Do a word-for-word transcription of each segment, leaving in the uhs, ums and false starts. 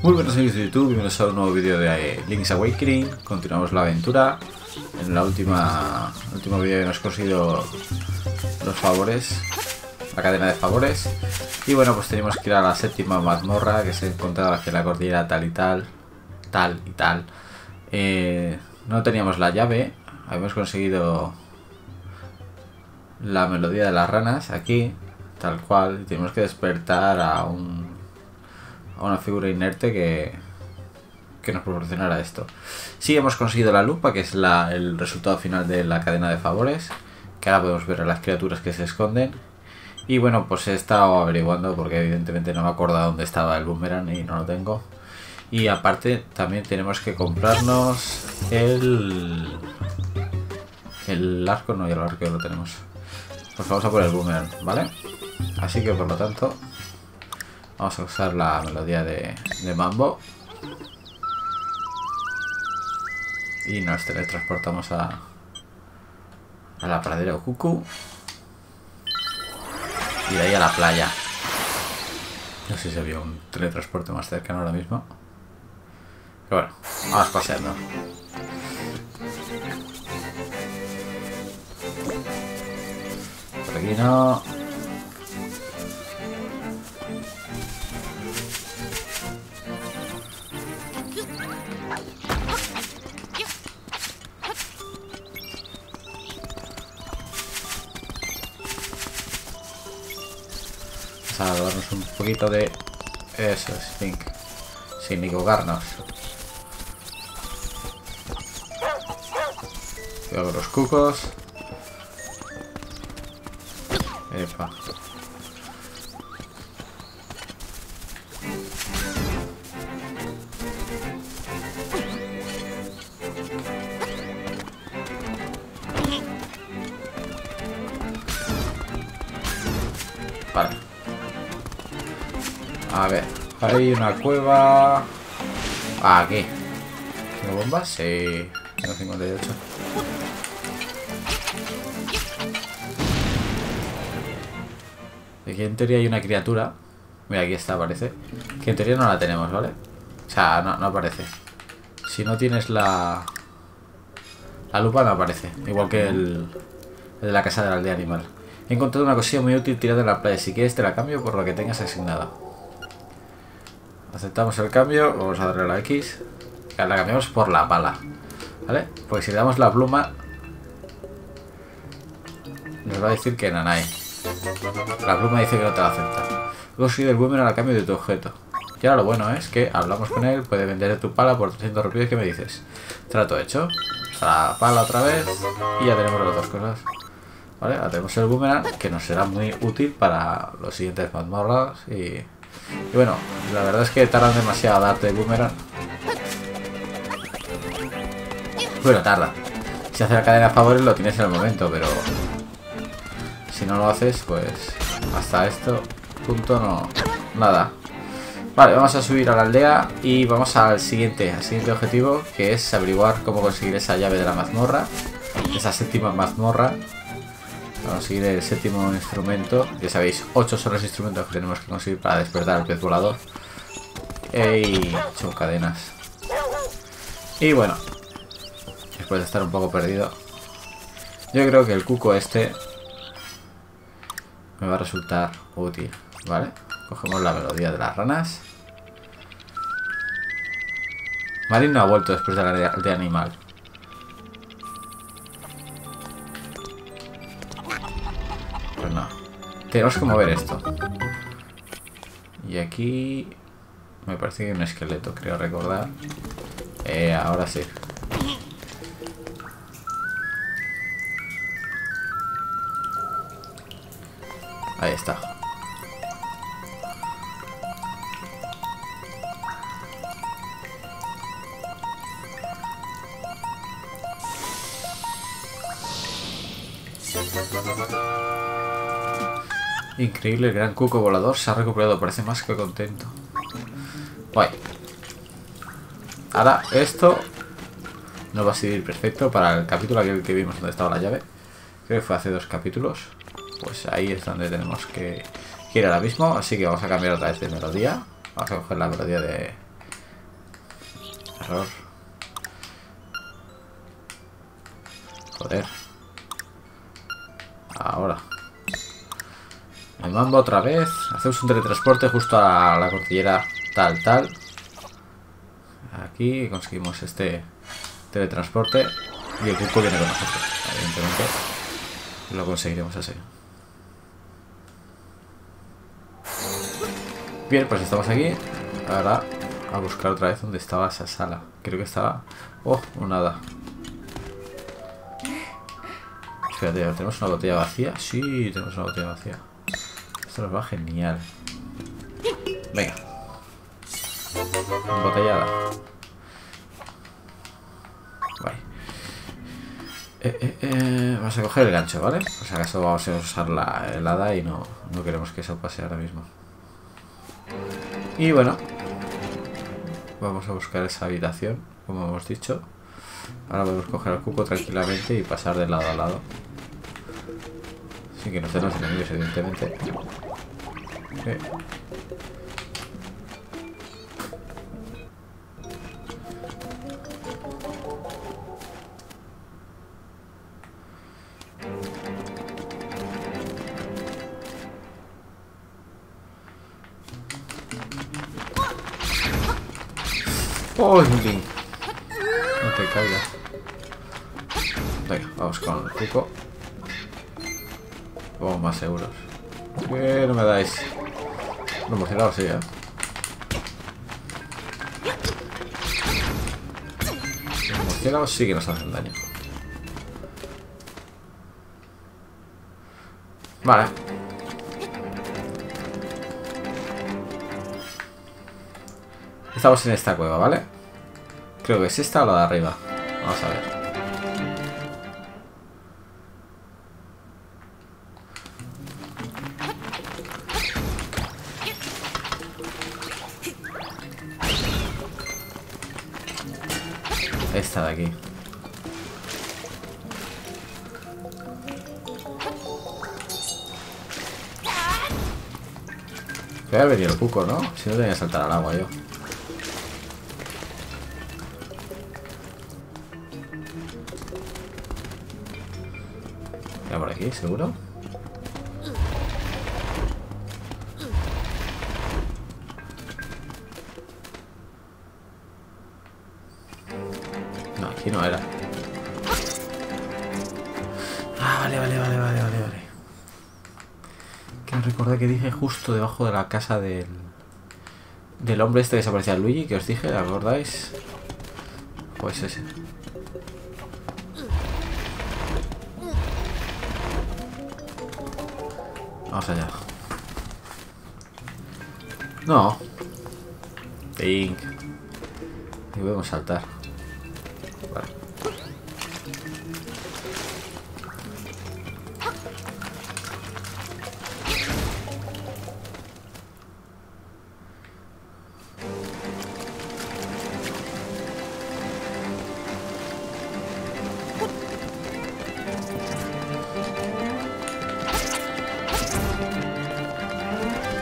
Muy buenos amigos de YouTube, bienvenidos a un nuevo vídeo de Link's Awakening. Continuamos la aventura. En la última último vídeo hemos conseguido los favores, la cadena de favores. Y bueno, pues tenemos que ir a la séptima mazmorra, que se encontraba en la cordillera tal y tal, tal y tal. Eh, no teníamos la llave, habíamos conseguido la melodía de las ranas aquí, tal cual. Tenemos que despertar a un... a una figura inerte que, que nos proporcionará esto. Sí, hemos conseguido la lupa, que es la, el resultado final de la cadena de favores, que ahora podemos ver a las criaturas que se esconden. Y bueno, pues he estado averiguando, porque evidentemente no me acordaba dónde estaba el boomerang y no lo tengo. Y aparte también tenemos que comprarnos el... el arco, no, y el arco lo tenemos. Pues vamos a por el boomerang, ¿vale? Así que por lo tanto... vamos a usar la melodía de, de Mambo. Y nos teletransportamos a, a la pradera Okuku. Y de ahí a la playa. No sé si había un teletransporte más cercano ahora mismo. Pero bueno, vamos paseando. Por aquí no... a darnos un poquito de eso, Link, sin equivocarnos. Cuidado con los cucos. Epa. Vale. A ver, hay una cueva... aquí. ¿Tiene bombas? Sí. Tengo cincuenta y ocho. Aquí en teoría hay una criatura. Mira, aquí está, parece. Que en teoría no la tenemos, ¿vale? O sea, no, no aparece. Si no tienes la... la lupa no aparece. Igual que el, el de la casa de la aldea animal. He encontrado una cosilla muy útil tirada en la playa. Si quieres te la cambio por lo que tengas asignada. Aceptamos el cambio, vamos a darle la X, la cambiamos por la pala, ¿vale? Porque si le damos la pluma, nos va a decir que nanay. La pluma dice que no te la acepta. Luego sigue el boomerang al cambio de tu objeto. Y ahora lo bueno es que hablamos con él, puede vender tu pala por trescientos rupias, que me dices. Trato hecho, la pala otra vez y ya tenemos las dos cosas. Vale, ahora tenemos el boomerang, que nos será muy útil para los siguientes mazmorras y... y bueno, la verdad es que tardan demasiado a darte el boomerang. Bueno, tarda. Si haces la cadena de favores lo tienes en el momento, pero... si no lo haces, pues... hasta este punto no... nada. Vale, vamos a subir a la aldea y vamos al siguiente, al siguiente objetivo, que es averiguar cómo conseguir esa llave de la mazmorra. Esa séptima mazmorra. Para conseguir el séptimo instrumento, ya sabéis, ocho son los instrumentos que tenemos que conseguir para despertar al pez volador. ¡Ey! Son cadenas. Y bueno, después de estar un poco perdido, yo creo que el cuco este me va a resultar útil, ¿vale? Cogemos la melodía de las ranas. Marin no ha vuelto después de la aldea de animal. Tenemos que mover esto. Y aquí... me parece que hay un esqueleto, creo recordar. Eh, ahora sí. Ahí está. Increíble, el gran cuco volador se ha recuperado, parece más que contento. Guay. Ahora esto nos va a servir perfecto para el capítulo aquel que vimos donde estaba la llave. Creo que fue hace dos capítulos. Pues ahí es donde tenemos que ir ahora mismo. Así que vamos a cambiar otra vez de melodía. Vamos a coger la melodía de, error. Joder. Ahora. El Mambo otra vez. Hacemos un teletransporte justo a la cordillera tal, tal. Aquí conseguimos este teletransporte. Y el Okuku viene con nosotros. Evidentemente lo conseguiremos así. Bien, pues estamos aquí. Ahora a buscar otra vez donde estaba esa sala. Creo que estaba... Oh, un hada. Espérate, ¿tenemos una botella vacía? Sí, tenemos una botella vacía. Esto nos va genial. Venga. Botellada. Vale. Eh, eh, eh, vamos a coger el gancho, ¿vale? Por si acaso vamos a usar la helada y no, no queremos que eso pase ahora mismo. Y bueno, vamos a buscar esa habitación, como hemos dicho. Ahora podemos coger al Okuku tranquilamente y pasar de lado a lado. Sin que nos den los enemigos, evidentemente. Okay. ¡Oh, Link! No te caigas. Venga, vamos con el Okuku. Vamos más seguros. Que no me dais. No hemos llegado así, ¿eh? Los murciélagos sí que nos hacen daño. Vale. Estamos en esta cueva, ¿vale? Creo que es esta o la de arriba. Vamos a ver. Esta de aquí. Voy a venir el Okuku, ¿no? Si no tenía que saltar al agua yo. Mira por aquí, seguro. No, aquí no era. Ah, vale, vale, vale, vale, vale, vale. Quiero recordar que dije justo debajo de la casa del del hombre este que se parecía a Luigi, que os dije, ¿la acordáis? Pues ese. Vamos allá. No. Pink. Y podemos saltar. Vale.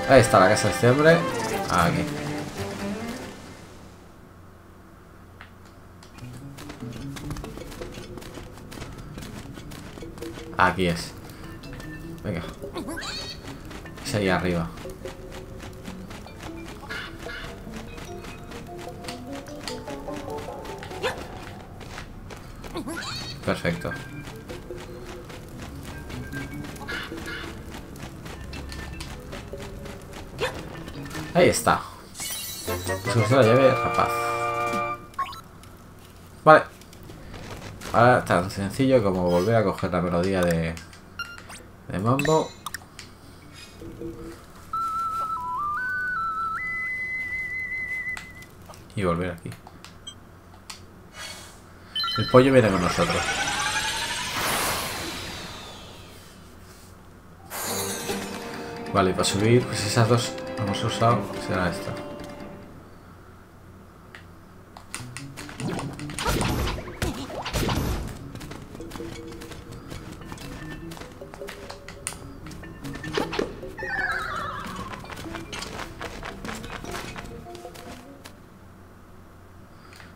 Ahí está la casa de este hombre. Aquí. Aquí es. Venga. Es ahí arriba. Perfecto. Ahí está. Soluciona la llave, rapaz. Vale. Ahora tan sencillo como volver a coger la melodía de, de Mambo. Y volver aquí. El pollo viene con nosotros. Vale, para subir, pues esas dos... Hemos usado, será esta.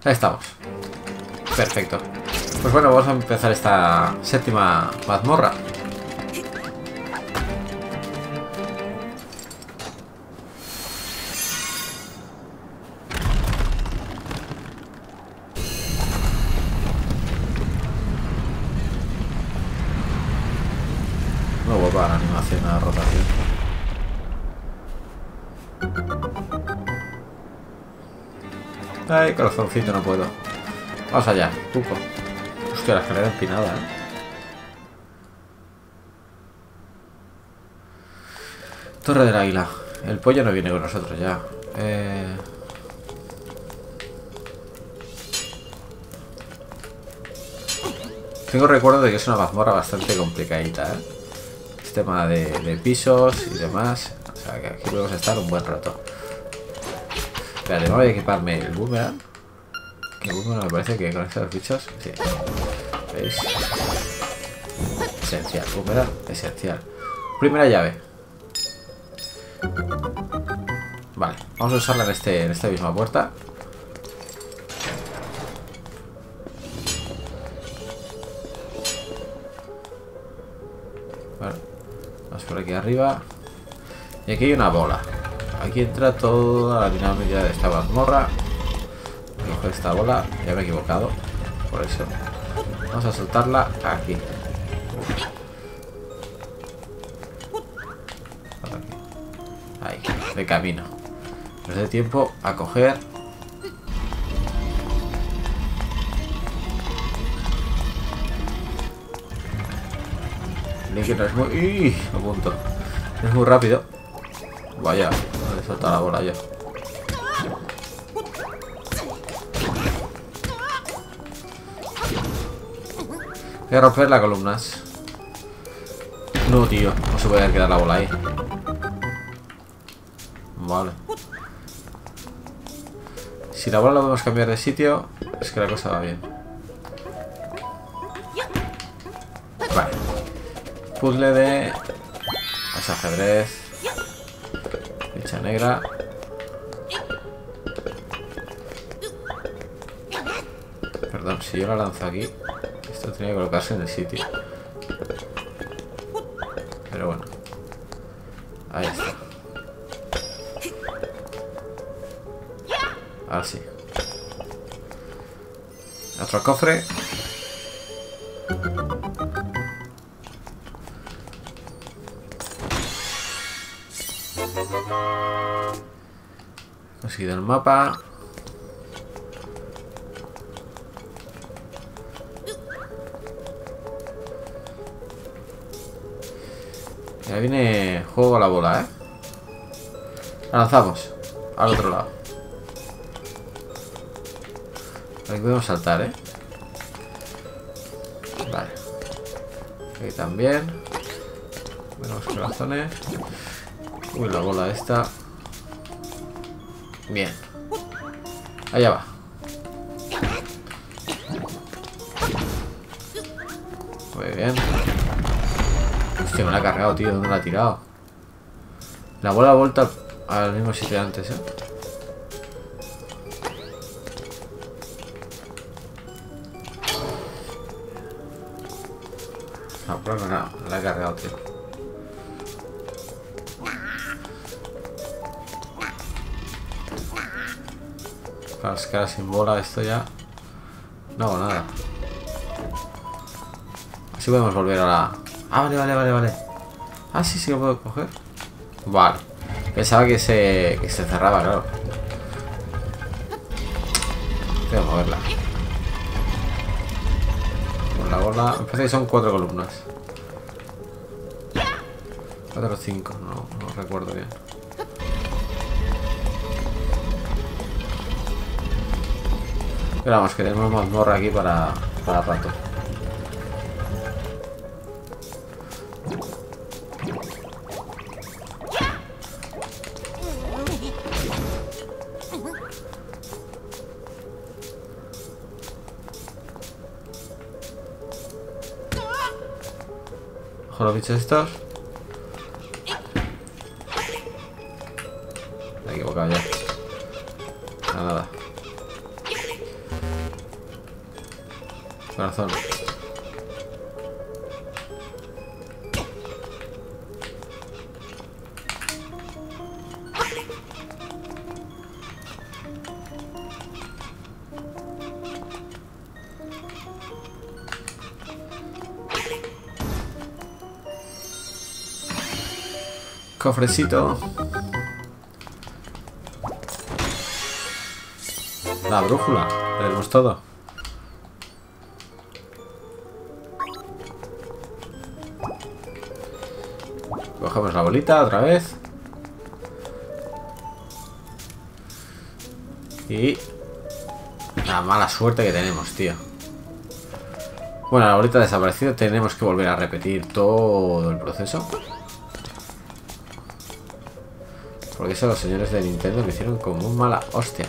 Ahí estamos. Perfecto. Pues bueno, vamos a empezar esta séptima mazmorra. No vuelva a la animación, a la rotación. Ay, corazoncito, no puedo. Vamos allá, cuco. Hostia, la escalera empinada, ¿eh? Torre del Águila. El pollo no viene con nosotros ya. Eh... Tengo recuerdo de que es una mazmorra bastante complicadita, ¿eh? Sistema de, de pisos y demás. O sea, que aquí podemos estar un buen rato. Vale, voy a equiparme el boomerang. El boomerang me parece que con estos bichos. Sí. ¿Veis? Esencial. Boomerang esencial. Primera llave. Vale, vamos a usarla en, este, en esta misma puerta. Vale. Vamos por aquí arriba. Y aquí hay una bola. Aquí entra toda la dinámica de esta mazmorra. Cojo esta bola. Ya me he equivocado. Por eso. Vamos a soltarla aquí. Ahí. De camino. Nos dé tiempo a coger. Link no es muy... ¡Uy! A punto. No es muy rápido. Vaya. Soltar la bola ya. Voy a romper las columnas. No, tío. No se puede quedar la bola ahí. Vale. Si la bola la podemos cambiar de sitio, es que la cosa va bien. Vale. Puzzle de... Es ajedrez. Negra. Perdón, si yo la lanzo aquí, esto tenía que colocarse en el sitio. Pero bueno. Ahí está. Ahora sí. Otro cofre. Conseguido el mapa. Ya viene juego a la bola, ¿eh? La lanzamos al otro lado. Aquí podemos saltar, ¿eh? Vale. Aquí también. Menos corazones. Uy, la bola esta. Bien. Allá va. Muy bien. Hostia, me la ha cargado, tío. ¿Dónde la ha tirado? La bola ha vuelto al mismo sitio de antes, ¿eh? No, pero no, no. La ha cargado, tío. Las caras sin bola, esto ya. No, nada. Así podemos volver a la. Ah, vale, vale, vale, vale. Ah, sí, sí lo puedo coger. Vale. Pensaba que se, que se cerraba, claro. Tengo que moverla. Con la bola. Me parece que son cuatro columnas. Cuatro o cinco, no, no recuerdo bien. Pero vamos, que tenemos mazmorra aquí para, para rato. Ojo los bichos estos. Me he equivocado ya. Nada, nada. Corazón. Cofrecito. La brújula. Tenemos todo. Cogemos la bolita otra vez. Y... la mala suerte que tenemos, tío. Bueno, la bolita ha desaparecido. Tenemos que volver a repetir todo el proceso. Porque eso los señores de Nintendo me hicieron como un mala hostia.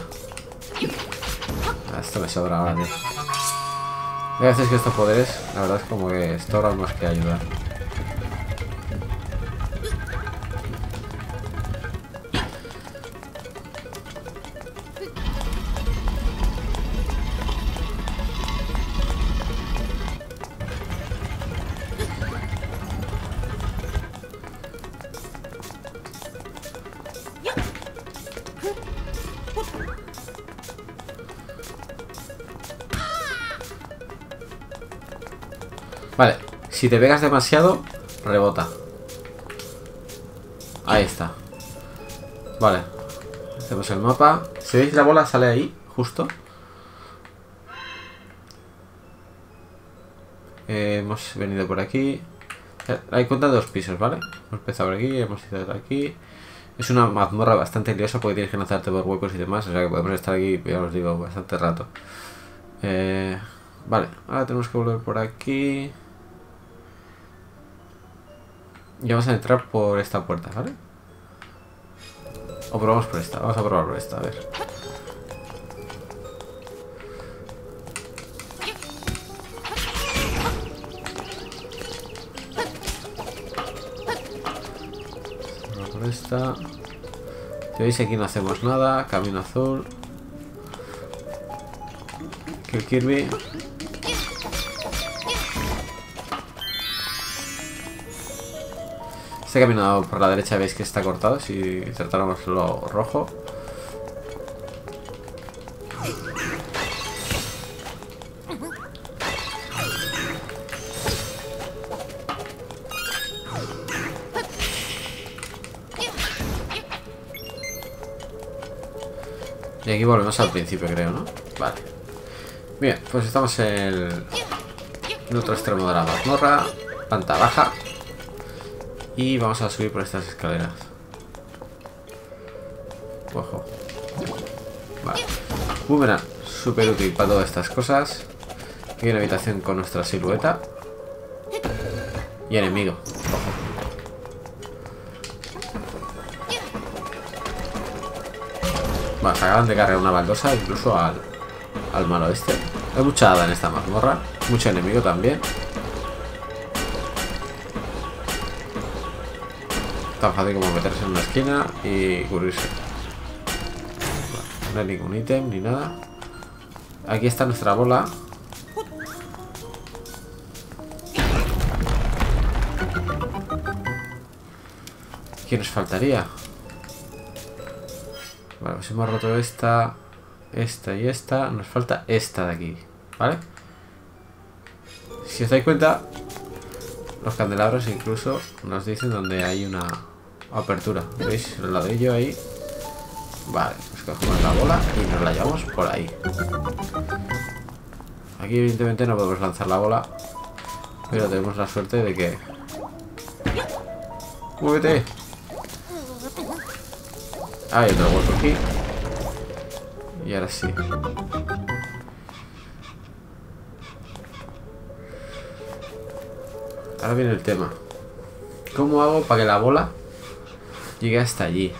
Esto me sobra ahora, tío. A veces que estos poderes, la verdad es como que estorban más que ayudar. Vale, si te pegas demasiado, rebota. Ahí está. Vale. Hacemos el mapa. Si veis la bola sale ahí, justo. Eh, hemos venido por aquí. Hay cuenta de dos pisos, ¿vale? Hemos empezado por aquí, hemos ido por aquí. Es una mazmorra bastante liosa porque tienes que lanzarte por huecos y demás. O sea que podemos estar aquí, ya os digo, bastante rato. Eh, vale, ahora tenemos que volver por aquí. Y vamos a entrar por esta puerta, ¿vale? O probamos por esta, vamos a probar por esta, a ver. Por esta. Si veis aquí no hacemos nada, camino azul. Kirby. Este camino por la derecha veis que está cortado. Si tratáramos lo rojo. Y aquí volvemos al principio, creo, ¿no? Vale. Bien, pues estamos en el, el otro extremo de la mazmorra. Planta baja. Y vamos a subir por estas escaleras. Ojo. Vale. Boomerang, súper útil para todas estas cosas. Aquí hay una habitación con nuestra silueta. Y enemigo. Ojo. Vale, se acaban de cargar una baldosa incluso al, al malo este. Hay mucha hada en esta mazmorra. Mucho enemigo también. Tan fácil como meterse en una esquina y cubrirse. No hay ningún ítem ni nada. Aquí está nuestra bola. ¿Qué nos faltaría? Vale, pues hemos roto esta, esta y esta. Nos falta esta de aquí, ¿vale? Si os dais cuenta, los candelabros incluso nos dicen donde hay una apertura. ¿Veis el ladrillo ahí? Vale, nos cogemos la bola y nos la llevamos por ahí. Aquí evidentemente no podemos lanzar la bola, pero tenemos la suerte de que... ¡muévete! Hay otro hueco aquí. Y ahora sí. Ahora viene el tema. ¿Cómo hago para que la bola llegue hasta allí?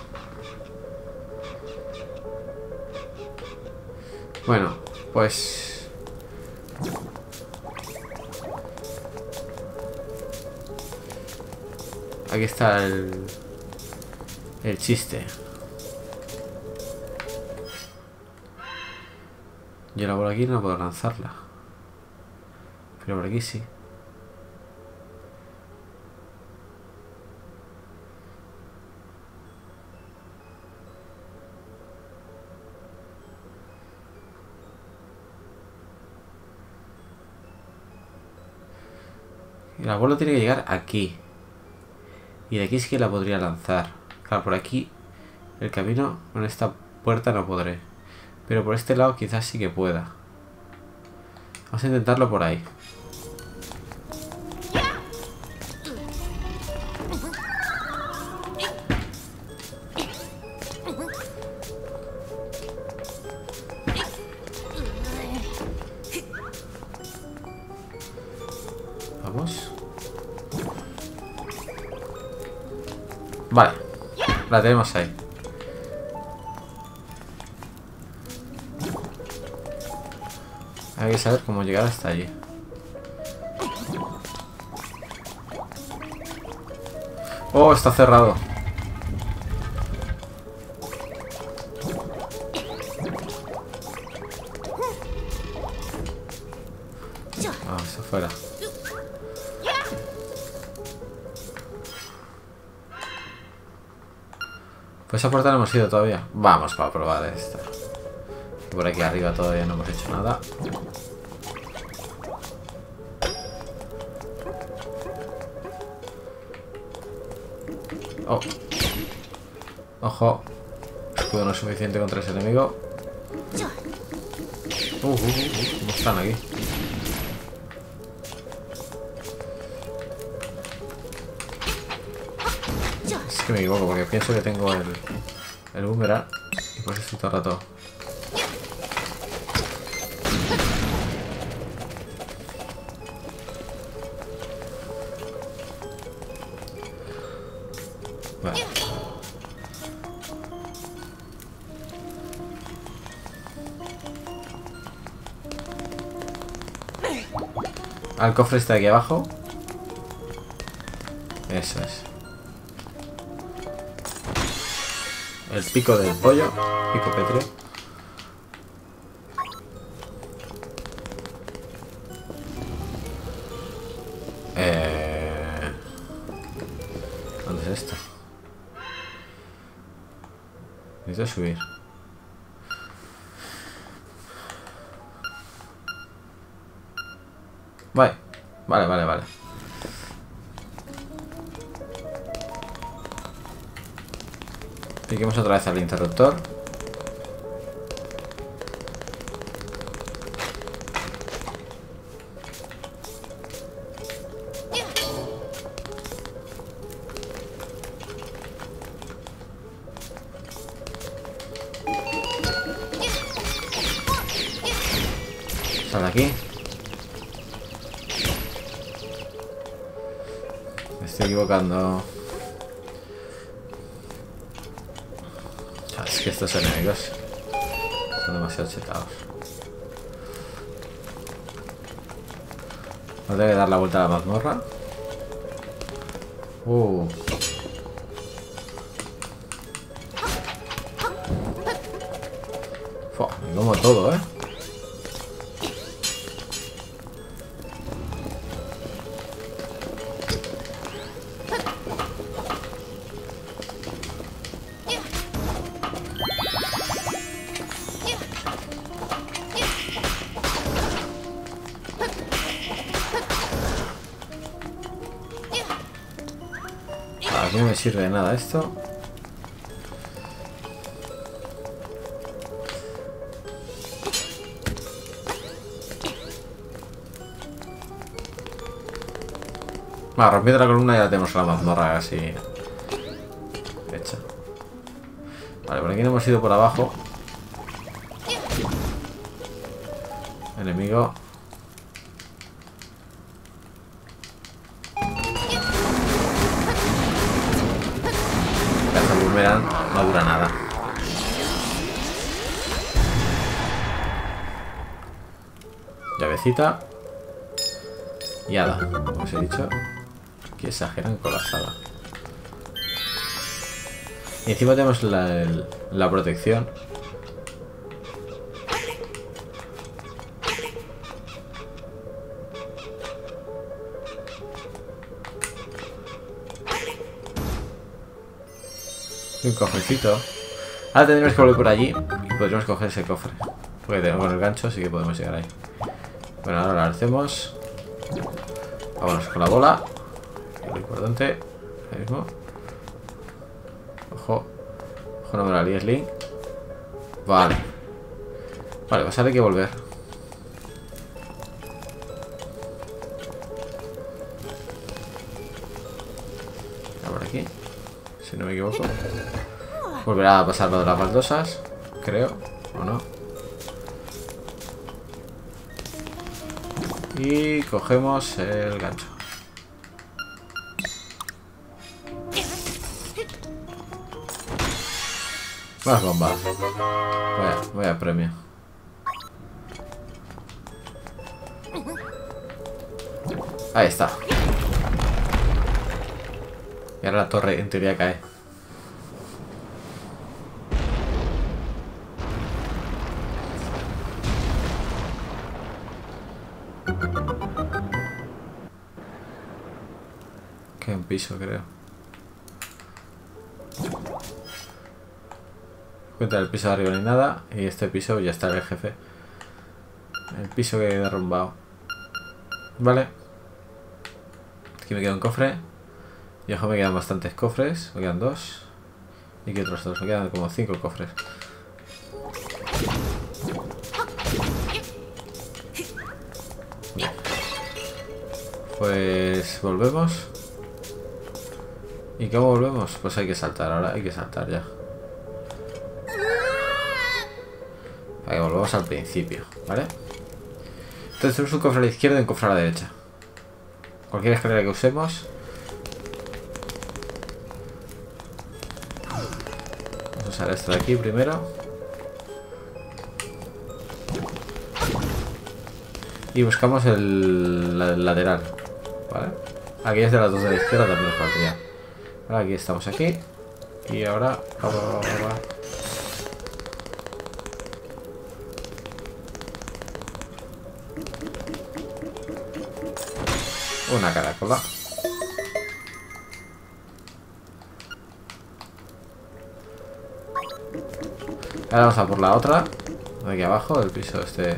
Bueno, pues... aquí está el... el chiste. Yo la bola aquí no puedo lanzarla. Pero por aquí sí. El abuelo tiene que llegar aquí. Y de aquí sí que la podría lanzar. Claro, por aquí el camino, con esta puerta no podré. Pero por este lado quizás sí que pueda. Vamos a intentarlo por ahí. Vale, la tenemos ahí. Hay que saber cómo llegar hasta allí. Oh, está cerrado. Vamos afuera. Pues esa puerta no hemos ido todavía. Vamos para probar esta. Por aquí arriba todavía no hemos hecho nada. Oh. Ojo. Escudo no es suficiente contra ese enemigo. Uh, uh, uh, uh. ¿Cómo están aquí? Es que me equivoco porque pienso que tengo el, el boomerang y por eso estoy todo el rato. Vale. Al cofre está aquí abajo. Eso es. El pico del pollo, pico petreo. Eh... ¿Dónde es esto? Necesito subir. Vale, vale, vale, vale. Cliquemos otra vez al interruptor. Sal de aquí. Me estoy equivocando. Es que estos enemigos son demasiado chetados. No tengo que dar la vuelta a la mazmorra. Uh. Fua, me como todo, eh. No me sirve de nada esto. Vale, rompiendo la columna ya tenemos la mazmorra así hecha. Vale, por aquí no hemos ido por abajo. Enemigo. No dura nada. Llavecita. Y hada, como os he dicho. Que exageran con la sala. Y encima tenemos la, el, la protección. Y un cofrecito. Ahora tendremos que volver por allí y podremos coger ese cofre. Porque tenemos el gancho, así que podemos llegar ahí. Bueno, ahora lo hacemos. Vámonos con la bola. Lo importante. Ahí mismo. Ojo. Ojo, no me la líes, Link. Vale. Vale, pues ahora hay que volver. Por aquí. Si no me equivoco. Volverá a pasar lo de las baldosas. Creo. ¿O no? Y cogemos el gancho. Más bombas. Vaya, vaya premio. Ahí está. Y ahora la torre en teoría cae. Queda un piso, creo. Cuenta el piso de arriba ni nada. Y este piso ya está el jefe. El piso que he derrumbado. Vale. Aquí me queda un cofre. Y ojo, me quedan bastantes cofres. Me quedan dos. Y que otros dos. Me quedan como cinco cofres. Pues volvemos. ¿Y cómo volvemos? Pues hay que saltar ahora. Hay que saltar ya. Para que volvamos al principio. ¿Vale? Entonces tenemos un cofre a la izquierda y un cofre a la derecha. Cualquier escalera que usemos. Vamos a usar esto de aquí primero. Y buscamos el, la, el lateral. ¿Vale? Aquí es de las dos de la izquierda también nos faltaría. Ahora aquí estamos aquí. Y ahora... Va, va, va, va. Una caracola. Ahora vamos a por la otra. De aquí abajo, del piso este.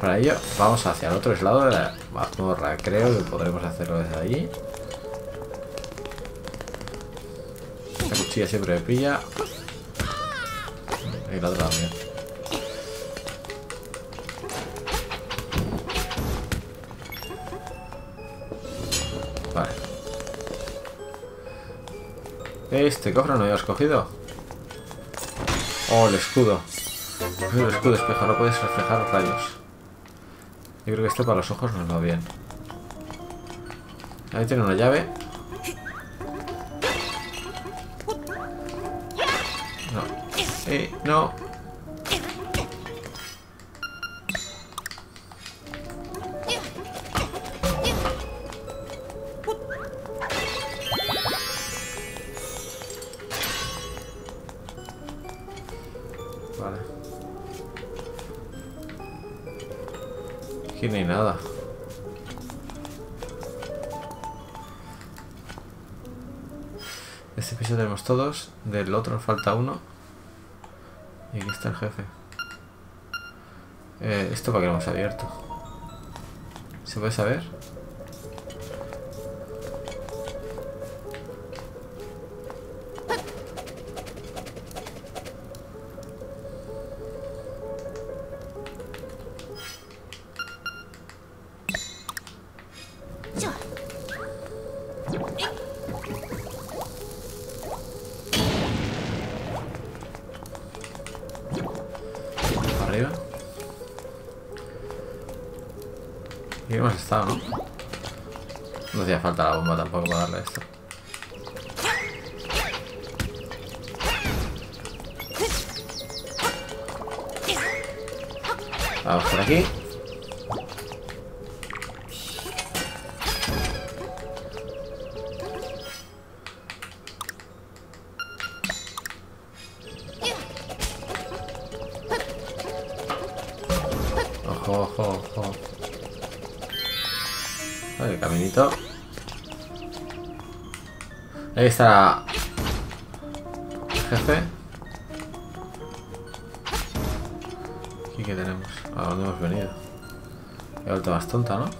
Para ello, vamos hacia el otro lado de la mazmorra. Creo que podremos hacerlo desde allí. Esta cuchilla siempre me pilla. Y la otra también. Vale. Este cofre no lo habías cogido. Oh, el escudo. El escudo espejo, no puedes reflejar rayos. Yo creo que esto para los ojos nos va bien. Ahí tiene una llave. No. Eh, no. Ni nada. Este piso tenemos todos. Del otro falta uno. Y aquí está el jefe. Eh, ¿Esto para qué lo hemos abierto? ¿Se puede saber? Y hemos estado, ¿no? No hacía falta la bomba tampoco para darle esto. Vamos por aquí. Ojo, ojo, ojo. Vale, caminito. Ahí está el jefe. ¿Aquí qué tenemos? ¿A dónde hemos venido? He vuelto más tonta, ¿no?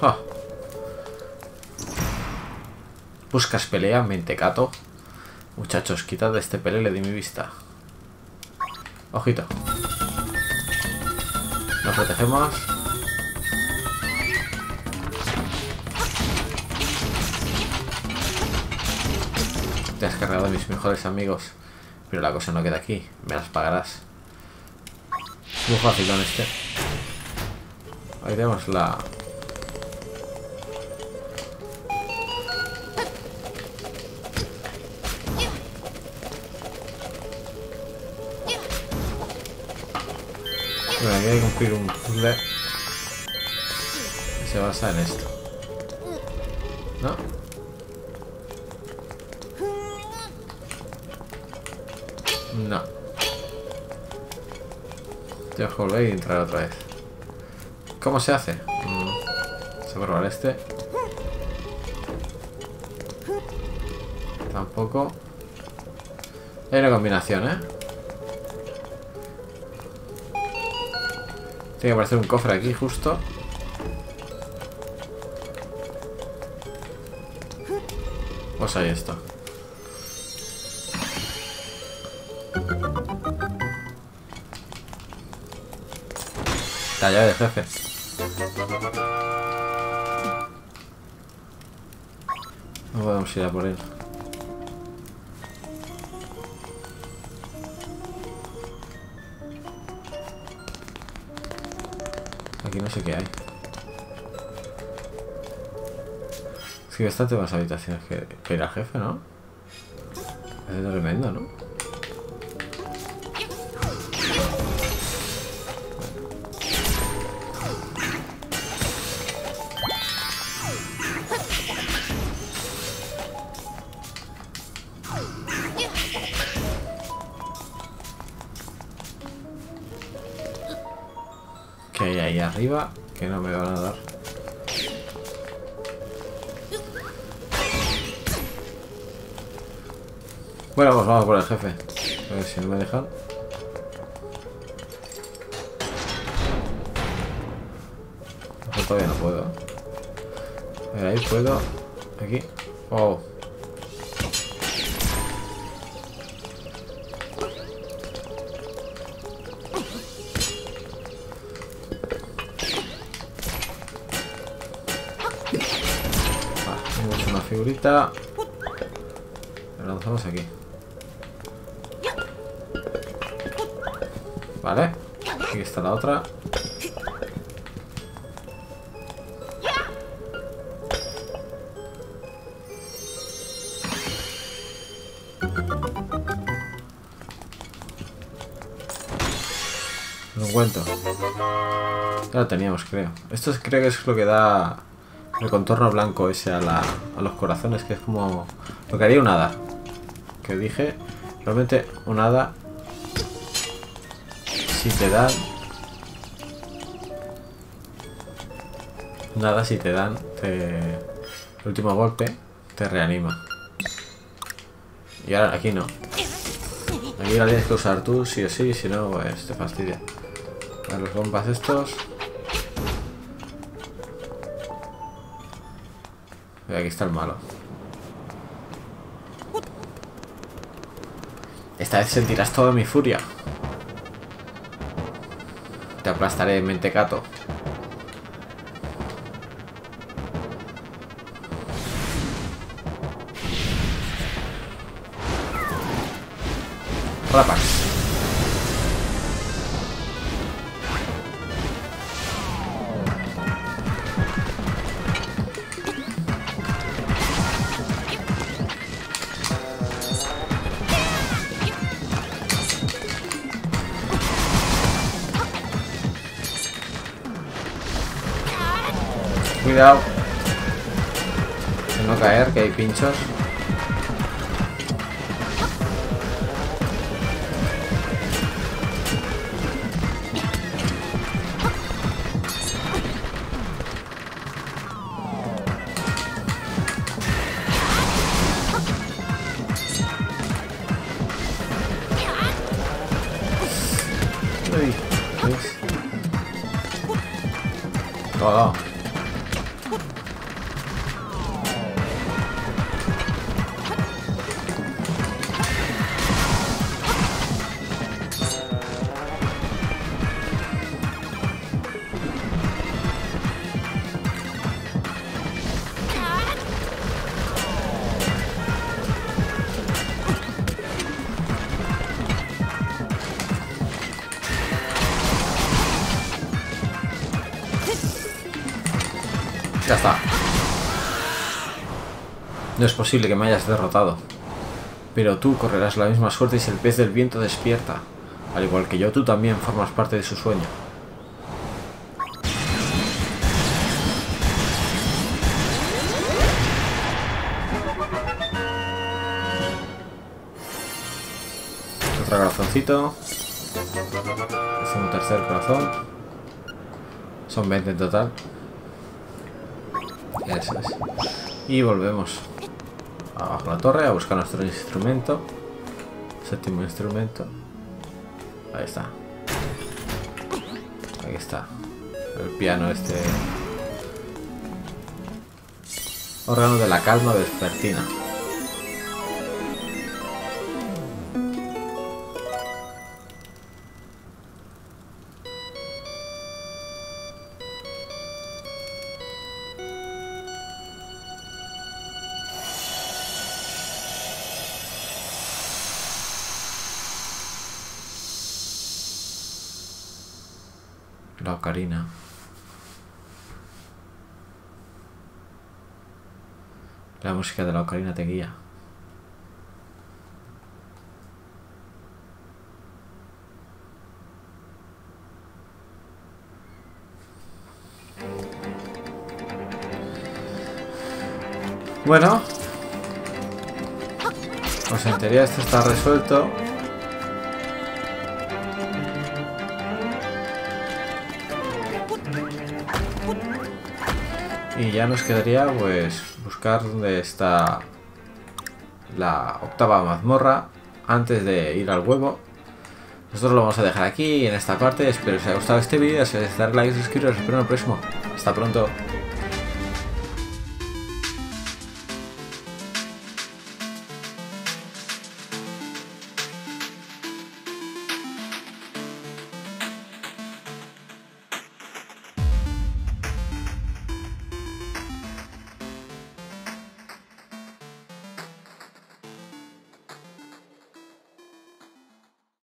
¡Ja! Buscas pelea, mentecato. Muchachos, quitad de este pelele de mi vista. Ojito. Nos protegemos. Te has cargado a mis mejores amigos. Pero la cosa no queda aquí. Me las pagarás. Muy fácil con este. Ahí tenemos la... Bueno, aquí hay que cumplir un puzzle que se basa en esto, ¿no? No. Tengo que volver y entrar otra vez. ¿Cómo se hace? Mm. Vamos a probar este. Tampoco. Hay una combinación, ¿eh? Tiene que aparecer un cofre aquí, justo. Pues ahí está. La llave de jefe. No podemos ir a por él. Aquí no sé qué hay. Es que bastante más habitaciones que, que ir al jefe, ¿no? Es tremendo, ¿no? Bueno. ¿Qué hay ahí arriba? Que no me van a dar. Bueno, pues vamos por el jefe. A ver si no me dejan. Mejor todavía no puedo. A ver, ahí puedo. Aquí. Oh. Tenemos una figurita. La lanzamos aquí. Vale, aquí está la otra. No encuentro. Ya la teníamos, creo. Esto es, creo que es lo que da el contorno blanco ese a, la, a los corazones, que es como lo que haría un hada. Que dije, realmente un hada... Si te dan nada, si te dan te... el último golpe te reanima. Y ahora aquí no. Aquí la tienes que usar tú sí o sí, si no pues te fastidia. A los bombas estos. Y aquí está el malo. Esta vez sentirás toda mi furia. Te aplastaré, mentecato. Rapax. Cuidado de no caer, que hay pinchos. todo. Ya está. No es posible que me hayas derrotado. Pero tú correrás la misma suerte si el pez del viento despierta. Al igual que yo, tú también formas parte de su sueño. Otro corazoncito. Es un tercer corazón. Son veinte en total. Eso es. Y volvemos abajo a la torre a buscar nuestro instrumento. Séptimo instrumento. Ahí está. Ahí está. El piano este. Órgano de la calma vespertina. La ocarina. La música de la ocarina te guía. Bueno, pues en teoría esto está resuelto. Y ya nos quedaría pues buscar dónde está la octava mazmorra antes de ir al huevo. Nosotros lo vamos a dejar aquí en esta parte. Espero que os haya gustado este vídeo. Si os gusta, darle like, suscribiros. Espero en el próximo. Hasta pronto.